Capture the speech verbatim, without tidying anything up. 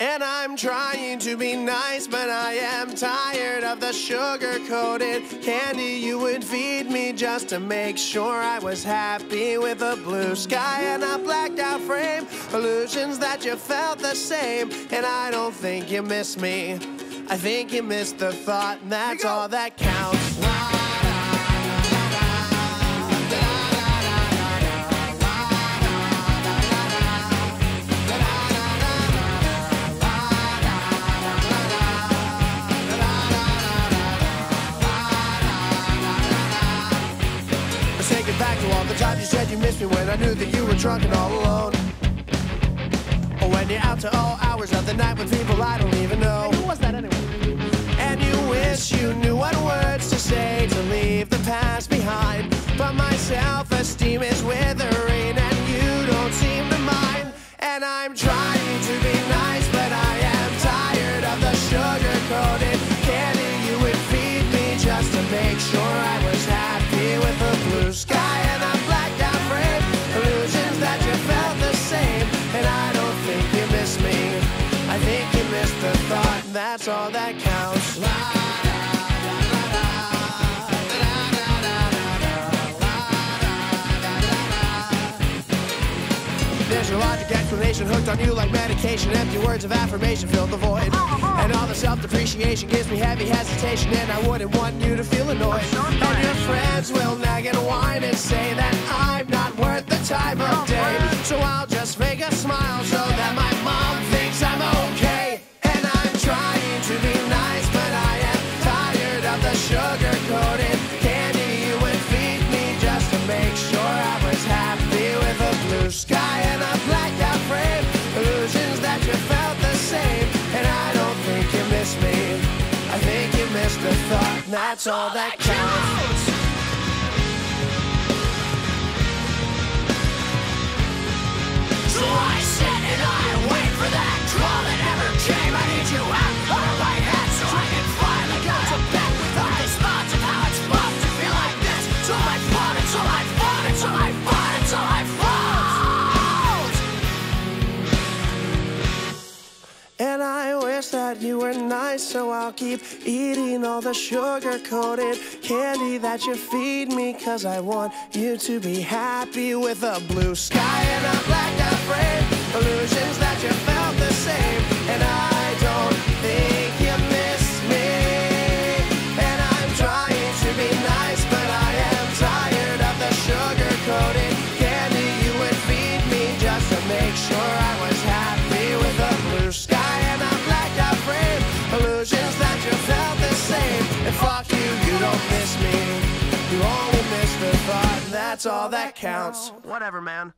And I'm trying to be nice, but I am tired of the sugar-coated candy you would feed me just to make sure I was happy with a blue sky and a blacked-out frame, illusions that you felt the same, and I don't think you miss me. I think you missed the thought, and that's all that counts. Back to all the times you said you missed me when I knew that you were drunk and all alone. Or when you're out to all hours of the night with people I don't even know. Who was that anyway? And you wish you knew what words to say to leave the past behind. But my self-esteem is withering and you don't seem to mind. And I'm trying to be nice, but I am tired of the sugar-coated candy you would feed me just to make sure I was happy with a blue sky and a blacked out frame, illusions that you felt the same, and I don't think you miss me. I think you missed the thought, and that's all that counts. There's your logic explanation hooked on you like medication. Empty words of affirmation filled the void. And all the self-depreciation gives me heavy hesitation, and I wouldn't want you to feel annoyed. And your friends will nag and whine and say that I'm not worth the time of day. So I'll just make a smile so that my mom thinks I'm okay. And I'm trying to be nice, but I am tired of the sugar-coated candy you would feed me just to make sure I was happy with a blue sky and a blackout frame, illusions that you felt the same, and I don't think you miss me. I think you missed the thought, and that's all that counts. So I sit and I wait for that call that never came. I need you out of my head so I can fly like out to bed without the spots of how it's fun to feel like this. So I fought it, so I fought it, so I fought it, so I fought. And I wish that you were nice, so I'll keep eating all the sugar-coated candy that you feed me, cause I want you to be happy with a blue sky and a blacked-out frame, illusions that you felt the same, and I don't think you miss me. And I'm trying to be nice, but I am tired of the sugar-coated candy you would feed me just to make sure I was happy with a blue sky. Fuck you, you don't miss me. You only miss the thought, and that's all that counts. Whatever, man.